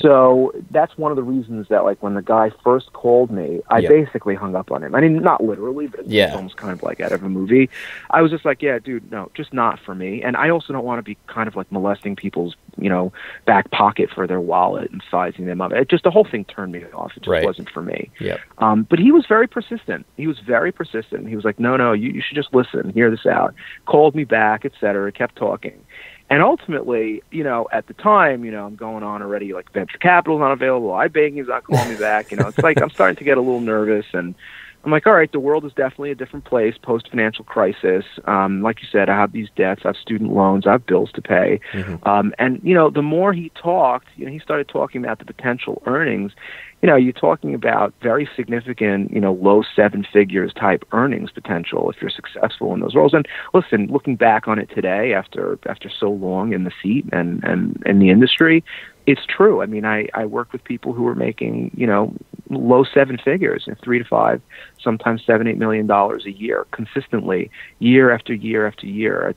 So that's one of the reasons that, like, when the guy first called me, I basically hung up on him. I mean, not literally, but it's almost kind of like out of a movie. I was just like, yeah, dude, no, just not for me. And I also don't want to be kind of like molesting people's, you know, back pocket for their wallet and sizing them up. It just, the whole thing turned me off. It just wasn't for me. Yep. But he was very persistent. He was very persistent. He was like, no, no, you should just listen, hear this out. Called me back, et cetera, kept talking. And ultimately, you know, at the time, you know, I'm going on already, like, venture capital's not available, iBanking's not calling me back, you know, it's like, I'm starting to get a little nervous, and I'm like, all right, the world is definitely a different place post-financial crisis. Like you said, I have these debts, I have student loans, I have bills to pay. Mm-hmm. And, you know, the more he talked, you know, he started talking about the potential earnings. You know, you're talking about very significant, you know, low seven figures type earnings potential if you're successful in those roles. And listen, looking back on it today after so long in the seat and in the industry, it's true. I mean, I work with people who are making, you know, low seven figures, and 3 to 5, sometimes $7, $8 million a year consistently, year after year after year.